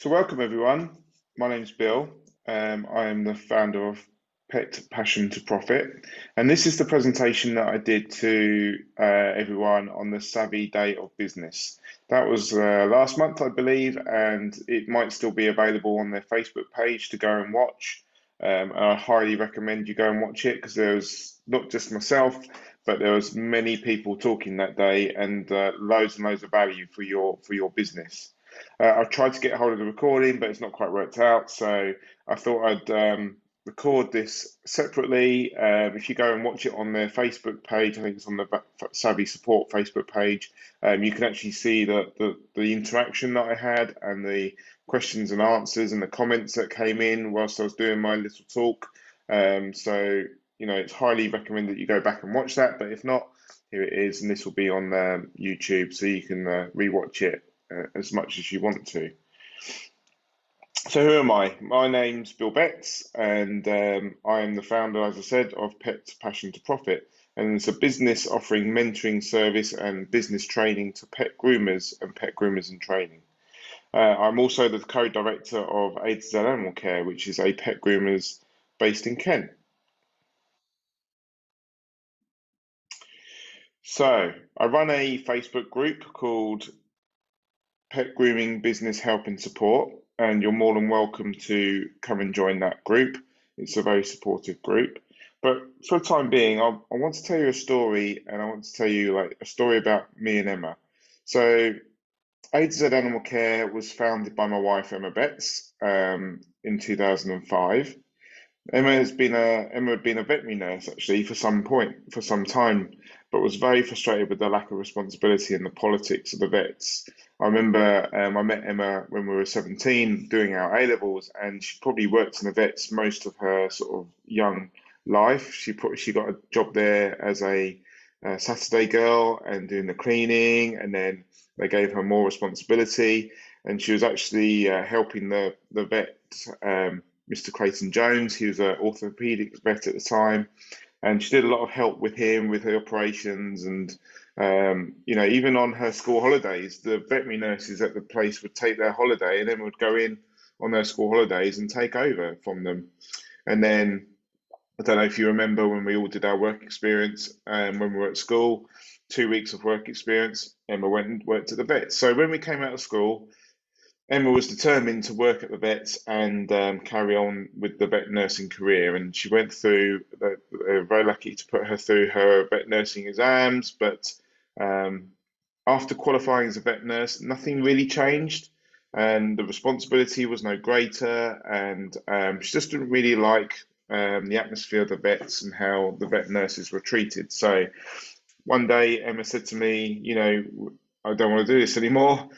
So welcome everyone, my name's Bill, I am the founder of Pet Passion to Profit, and this is the presentation that I did to everyone on the Savvy Day of Business. That was last month, I believe, and it might still be available on their Facebook page to go and watch, and I highly recommend you go and watch it because there was not just myself, but there was many people talking that day and loads of value for your business. I tried to get hold of the recording, but it's not quite worked out. So I thought I'd record this separately. If you go and watch it on their Facebook page, I think it's on the Savvy Support Facebook page, you can actually see the interaction that I had and the questions and answers and the comments that came in whilst I was doing my little talk. So, you know, it's highly recommended that you go back and watch that. But if not, here it is. And this will be on YouTube, so you can rewatch it as much as you want to. So who am I? My name's Bill Betts, and I am the founder, as I said, of Pet Passion to Profit, and it's a business offering mentoring service and business training to pet groomers in training. I'm also the co-director of A to Z Animal Care, which is a pet groomers based in Kent. So I run a Facebook group called Pet Grooming Business Help and Support, and you're more than welcome to come and join that group. It's a very supportive group. But for the time being, I want to tell you a story, and I want to tell you a story about me and Emma. So A to Z Animal Care was founded by my wife, Emma Betts, in 2005. Emma had been a veterinary nurse actually for some time, but was very frustrated with the lack of responsibility and the politics of the vets. I remember I met Emma when we were 17 doing our A-levels, and she probably worked in the vets most of her sort of young life. She got a job there as a Saturday girl and doing the cleaning, and then they gave her more responsibility, and she was actually helping the vet, Mr. Clayton Jones. He was an orthopedic vet at the time, and she did a lot of help with him, with her operations, and you know, even on her school holidays, the veterinary nurses at the place would take their holiday, and then would go in on their school holidays and take over from them. And then, I don't know if you remember when we all did our work experience, when we were at school, 2 weeks of work experience, Emma went and worked at the vet. So when we came out of school, Emma was determined to work at the vets and carry on with the vet nursing career. And she went through, they were very lucky to put her through her vet nursing exams. But after qualifying as a vet nurse, nothing really changed. And the responsibility was no greater. And she just didn't really like the atmosphere of the vets and how the vet nurses were treated. So one day Emma said to me, you know, I don't want to do this anymore.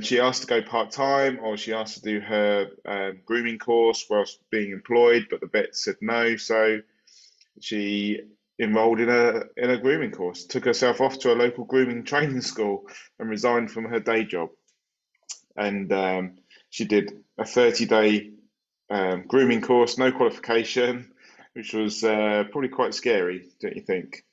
She asked to go part-time, or she asked to do her grooming course whilst being employed, but the vet said no. So she enrolled in a grooming course, took herself off to a local grooming training school, and resigned from her day job. And she did a 30-day grooming course, no qualification, which was probably quite scary, don't you think?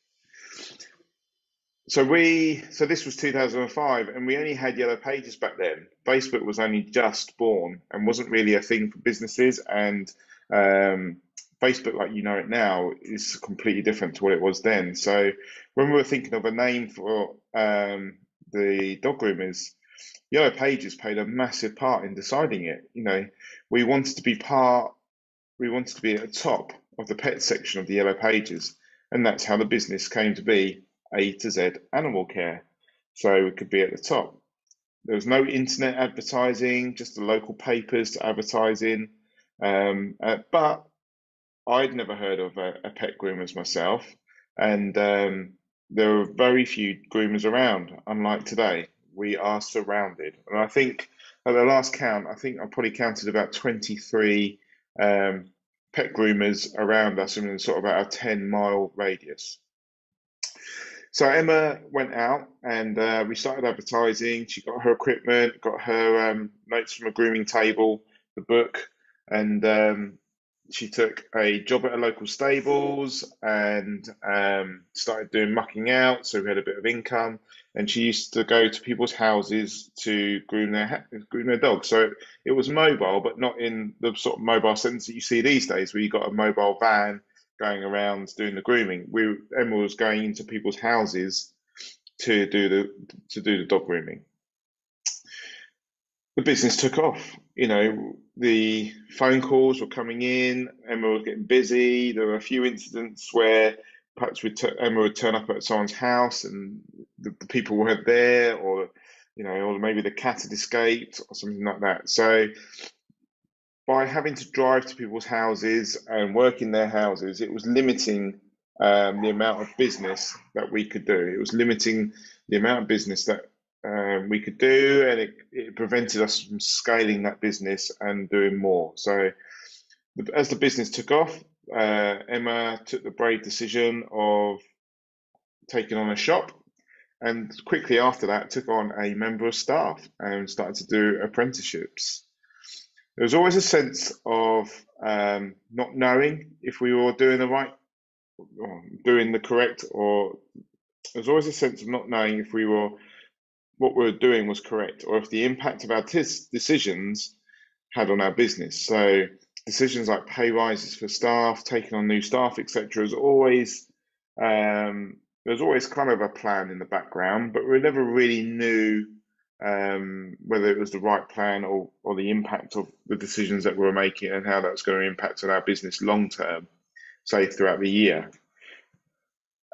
So this was 2005, and we only had Yellow Pages back then. Facebook was only just born and wasn't really a thing for businesses. And Facebook, like you know it now, is completely different to what it was then. So when we were thinking of a name for the dog groomers, Yellow Pages played a massive part in deciding it. You know, we wanted to be at the top of the pet section of the Yellow Pages, and that's how the business came to be. A to Z Animal Care, so it could be at the top. There was no internet advertising, just the local papers to advertise in. But I'd never heard of a pet groomers myself, and there were very few groomers around. Unlike today, we are surrounded, and I think at the last count, I think I probably counted about 23 pet groomers around us in sort of about a 10-mile radius. So Emma went out, and we started advertising. She got her equipment, got her notes from a grooming table, the book, and she took a job at a local stables and started doing mucking out. So we had a bit of income, and she used to go to people's houses to groom their dogs. So it was mobile, but not in the sort of mobile sense that you see these days, where you got a mobile van going around doing the grooming. Emma was going into people's houses to do the dog grooming. The business took off. You know, the phone calls were coming in. Emma was getting busy. There were a few incidents where perhaps Emma would turn up at someone's house and the people weren't there, or, you know, or maybe the cat had escaped or something like that. So by having to drive to people's houses and work in their houses, it was limiting the amount of business that we could do. It was limiting the amount of business that we could do, and it prevented us from scaling that business and doing more. So as the business took off, Emma took the brave decision of taking on a shop, and quickly after that took on a member of staff and started to do apprenticeships. There was always a sense of not knowing if we were what we were doing was correct, or if the impact of our decisions had on our business. So decisions like pay rises for staff, taking on new staff, etc. is always there's always kind of a plan in the background, but we never really knew whether it was the right plan or the impact of the decisions that we were making and how that's going to impact on our business long term, say throughout the year.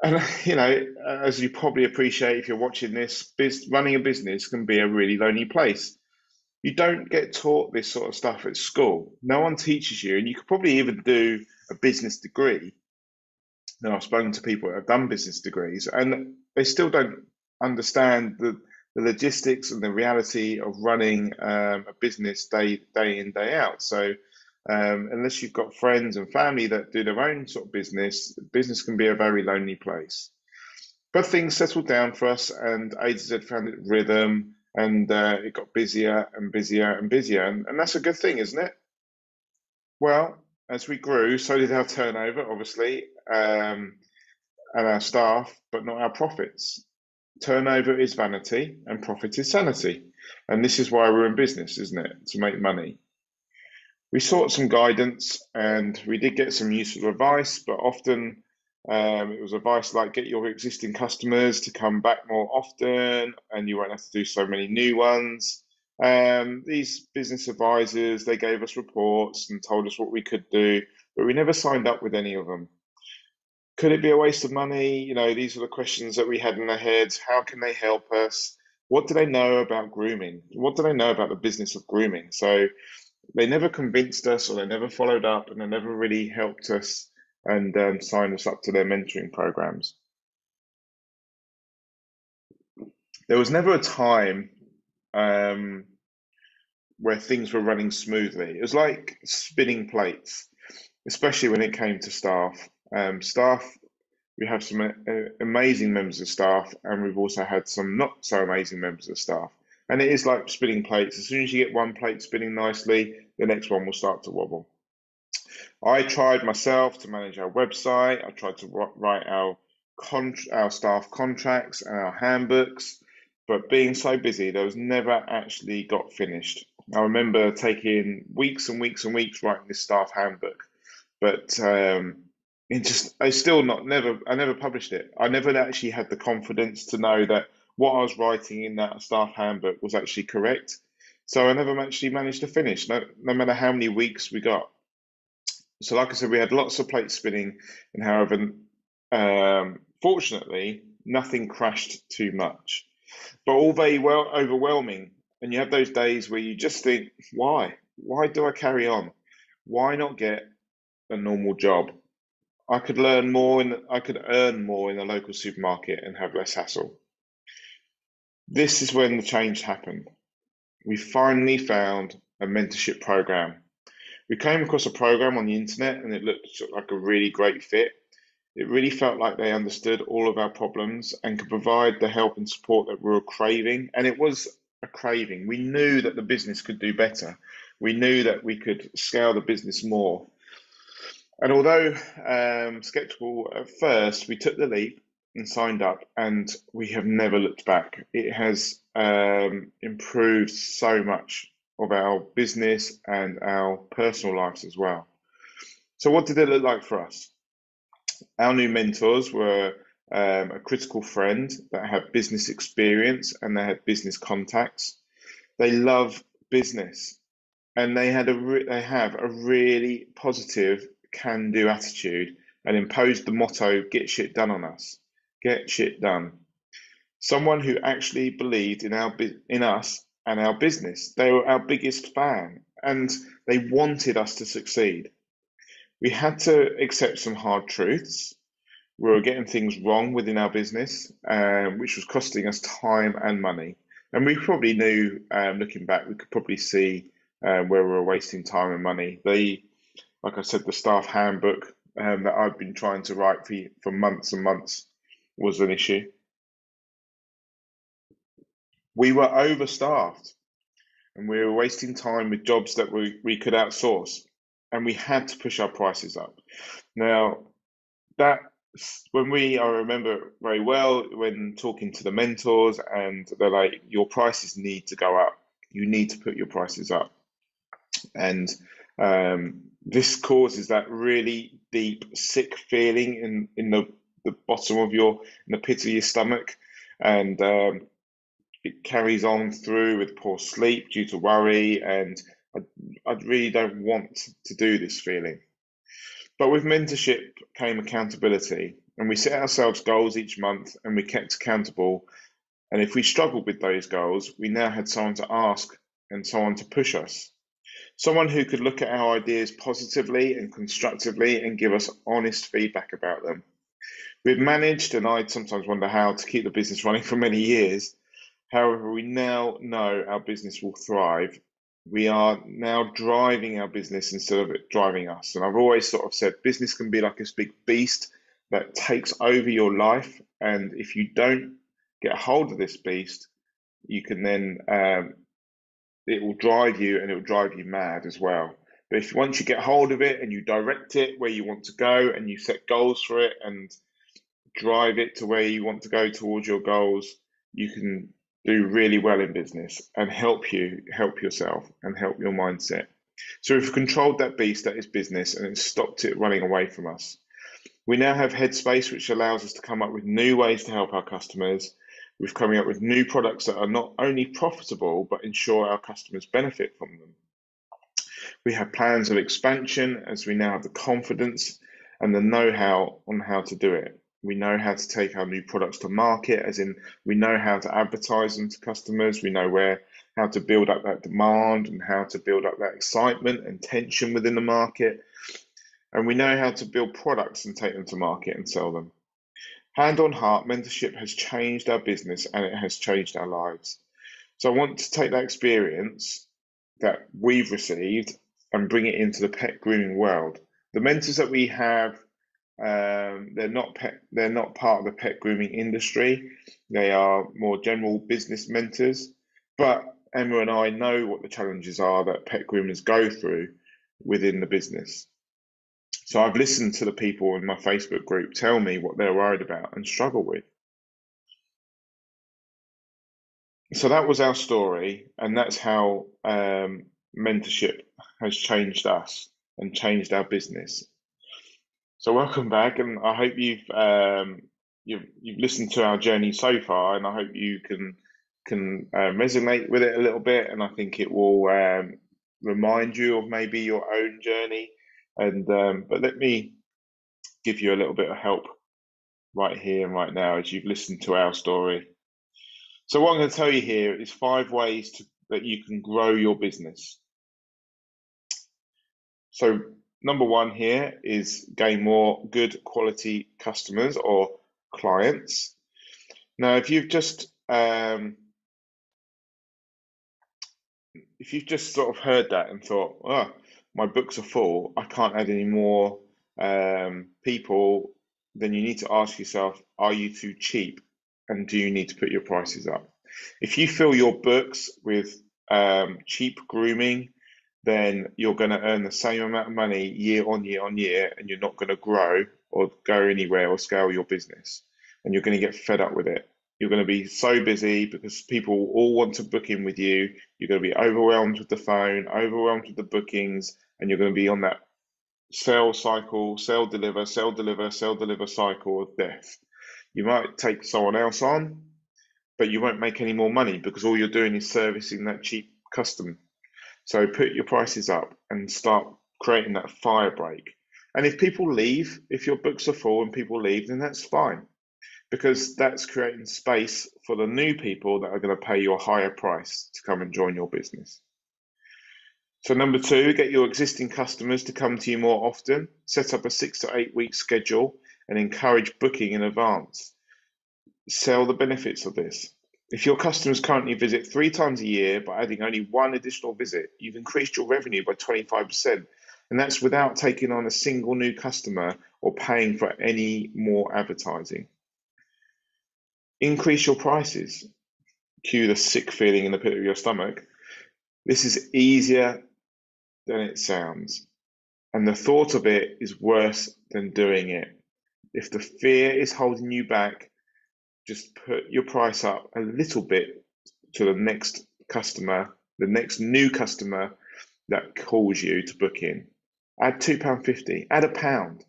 And, you know, as you probably appreciate if you're watching this, running a business can be a really lonely place. You don't get taught this sort of stuff at school. No one teaches you, and you could probably even do a business degree. And I've spoken to people that have done business degrees, and they still don't understand the logistics and the reality of running a business day in, day out. So unless you've got friends and family that do their own sort of business can be a very lonely place. But things settled down for us, and A to Z found its rhythm, and it got busier and busier and busier. And that's a good thing, isn't it? Well, as we grew, so did our turnover, obviously, and our staff, but not our profits. Turnover is vanity and profit is sanity. And this is why we're in business, isn't it? To make money. We sought some guidance, and we did get some useful advice, but often it was advice like get your existing customers to come back more often and you won't have to do so many new ones. These business advisors, they gave us reports and told us what we could do, but we never signed up with any of them. Could it be a waste of money? You know, these are the questions that we had in our heads. How can they help us? What do they know about grooming? What do they know about the business of grooming? So they never convinced us, or they never followed up, and they never really helped us and signed us up to their mentoring programs. There was never a time where things were running smoothly. It was like spinning plates, especially when it came to staff. We have some amazing members of staff, and we've also had some not so amazing members of staff. And it is like spinning plates. As soon as you get one plate spinning nicely, the next one will start to wobble. I tried myself to manage our website. I tried to write our staff contracts and our handbooks, but being so busy, those never actually got finished. I remember taking weeks and weeks and weeks writing this staff handbook, but I never published it. I never actually had the confidence to know that what I was writing in that staff handbook was actually correct. So I never actually managed to finish, no matter how many weeks we got. So like I said, we had lots of plates spinning, and however, fortunately, nothing crashed too much. But all very well overwhelming. And you have those days where you just think, why? Why do I carry on? Why not get a normal job? I could earn more in the local supermarket and have less hassle. This is when the change happened. We finally found a mentorship program. We came across a program on the internet, and it looked like a really great fit. It really felt like they understood all of our problems and could provide the help and support that we were craving. And it was a craving. We knew that the business could do better. We knew that we could scale the business more. And although skeptical at first, we took the leap, and signed up, and we have never looked back. It has improved so much of our business and our personal lives as well. So what did it look like for us? Our new mentors were a critical friend that had business experience and they had business contacts. They love business and they have a really positive can-do attitude and imposed the motto, get shit done on us, get shit done. Someone who actually believed in us and our business. They were our biggest fan and they wanted us to succeed. We had to accept some hard truths. We were getting things wrong within our business, which was costing us time and money. And we probably knew, looking back, we could probably see where we were wasting time and money. Like I said, the staff handbook that I've been trying to write for months and months was an issue. We were overstaffed and we were wasting time with jobs that we could outsource, and we had to push our prices up. Now, I remember very well when talking to the mentors, and they're like, your prices need to go up. You need to put your prices up. And this causes that really deep, sick feeling in the bottom of in the pit of your stomach. And it carries on through with poor sleep due to worry. And I really don't want to do this feeling. But with mentorship came accountability, and we set ourselves goals each month and we kept accountable. And if we struggled with those goals, we now had someone to ask and someone to push us. Someone who could look at our ideas positively and constructively and give us honest feedback about them. We've managed, and I sometimes wonder how, to keep the business running for many years. However, we now know our business will thrive. We are now driving our business instead of it driving us. And I've always sort of said business can be like this big beast that takes over your life. And if you don't get a hold of this beast, you can then, it will drive you and it will drive you mad as well. But once you get hold of it and you direct it where you want to go and you set goals for it and drive it to where you want to go towards your goals, you can do really well in business and help yourself and help your mindset. So we've controlled that beast that is business and it stopped it running away from us. We now have headspace, which allows us to come up with new ways to help our customers. We've come up with new products that are not only profitable, but ensure our customers benefit from them. We have plans of expansion as we now have the confidence and the know-how on how to do it. We know how to take our new products to market, as in we know how to advertise them to customers. We know how to build up that demand and how to build up that excitement and tension within the market. And we know how to build products and take them to market and sell them. Hand on heart, mentorship has changed our business and it has changed our lives. So I want to take that experience that we've received and bring it into the pet grooming world. The mentors that we have, they're not part of the pet grooming industry. They are more general business mentors, but Emma and I know what the challenges are that pet groomers go through within the business. So I've listened to the people in my Facebook group tell me what they're worried about and struggle with. So that was our story, and that's how mentorship has changed us and changed our business. So welcome back, and I hope you've listened to our journey so far, and I hope you can resonate with it a little bit, and I think it will remind you of maybe your own journey. And but let me give you a little bit of help right here and right now as you've listened to our story. So what I'm going to tell you here is 5 ways that you can grow your business. So number 1 here is gain more good quality customers or clients. Now, if you've just sort of heard that and thought, oh, my books are full, I can't add any more people, then you need to ask yourself, are you too cheap? And do you need to put your prices up? If you fill your books with cheap grooming, then you're going to earn the same amount of money year on year on year, and you're not going to grow or go anywhere or scale your business. and you're going to get fed up with it. You're going to be so busy because people all want to book in with you. You're going to be overwhelmed with the phone, overwhelmed with the bookings, and you're going to be on that sell cycle, sell, deliver cycle of death. You might take someone else on, but you won't make any more money because all you're doing is servicing that cheap customer. So put your prices up and start creating that fire break. And if people leave, if your books are full and people leave, then that's fine, because that's creating space for the new people that are going to pay you a higher price to come and join your business. So number two, get your existing customers to come to you more often. Set up a 6 to 8 week schedule and encourage booking in advance. Sell the benefits of this. If your customers currently visit 3 times a year, by adding only 1 additional visit, you've increased your revenue by 25%. And that's without taking on a single new customer or paying for any more advertising. Increase your prices. Cue the sick feeling in the pit of your stomach. This is easier than it sounds, and the thought of it is worse than doing it. If the fear is holding you back, just put your price up a little bit to the next customer, the next new customer that calls you to book in. Add £2.50, add £1,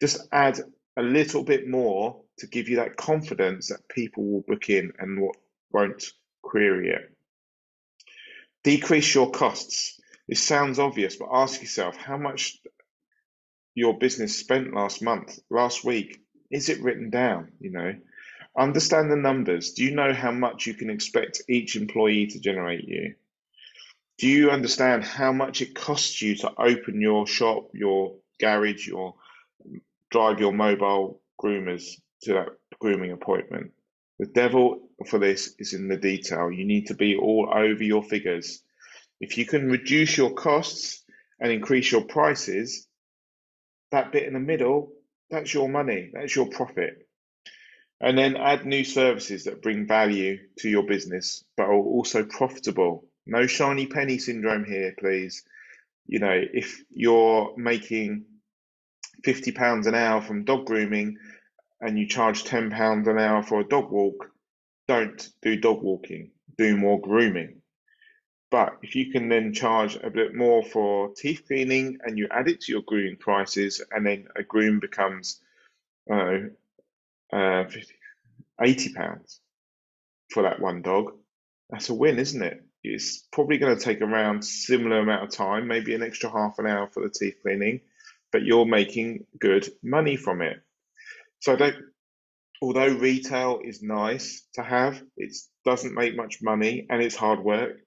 just add a little bit more to give you that confidence that people will book in and won't query it. Decrease your costs. This sounds obvious, but ask yourself how much your business spent last month, last week. Is it written down? You know, understand the numbers. Do you know how much you can expect each employee to generate you? Do you understand how much it costs you to open your shop, your garage, your drive your mobile groomers to that grooming appointment? The devil for this is in the detail. You need to be all over your figures. If you can reduce your costs and increase your prices, that bit in the middle, that's your money, that's your profit. And then add new services that bring value to your business, but are also profitable. No shiny penny syndrome here, please. You know, if you're making £50 an hour from dog grooming, and you charge £10 an hour for a dog walk, don't do dog walking, do more grooming. But if you can then charge a bit more for teeth cleaning and you add it to your grooming prices, and then a groom becomes £80 for that one dog, that's a win, isn't it? It's probably going to take around a similar amount of time, maybe an extra half an hour for the teeth cleaning, but you're making good money from it. So although retail is nice to have, it doesn't make much money and it's hard work.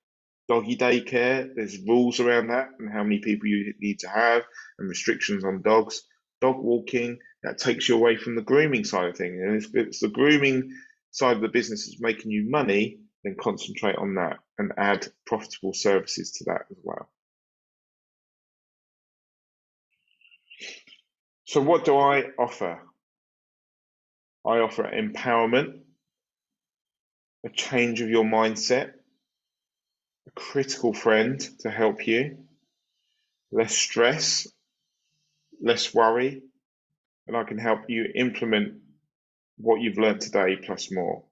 Doggy daycare, there's rules around that and how many people you need to have and restrictions on dogs. Dog walking, that takes you away from the grooming side of things. And if it's the grooming side of the business that's making you money, then concentrate on that and add profitable services to that as well. So what do I offer? I offer empowerment, a change of your mindset, a critical friend to help you, less stress, less worry, and I can help you implement what you've learned today plus more.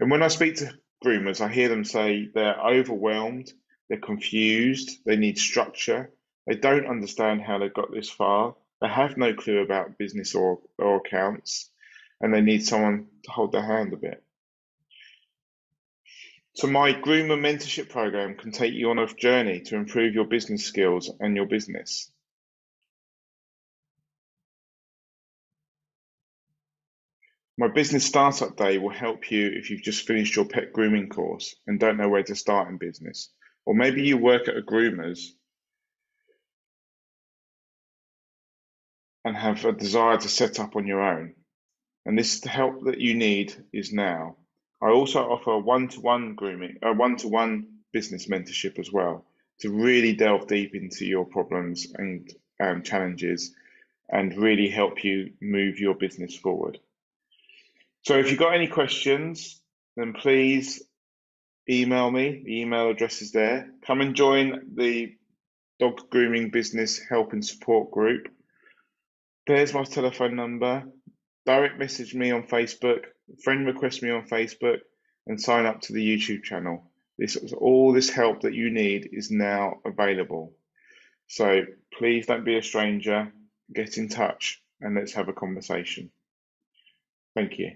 And when I speak to groomers, I hear them say they're overwhelmed, they're confused, they need structure, they don't understand how they got this far, they have no clue about business or accounts, and they need someone to hold their hand a bit. So my groomer mentorship program can take you on a journey to improve your business skills and your business. My business startup day will help you if you've just finished your pet grooming course and don't know where to start in business. Or maybe you work at a groomer's and have a desire to set up on your own. And this help that you need is now. I also offer one-to-one business mentorship as well, to really delve deep into your problems and challenges and really help you move your business forward. So if you've got any questions, then please email me. The email address is there. Come and join the Dog Grooming Business Help and Support Group. There's my telephone number. direct message me on Facebook, friend request me on Facebook, and sign up to the YouTube channel. All this help that you need is now available. So please don't be a stranger, get in touch, and let's have a conversation. Thank you.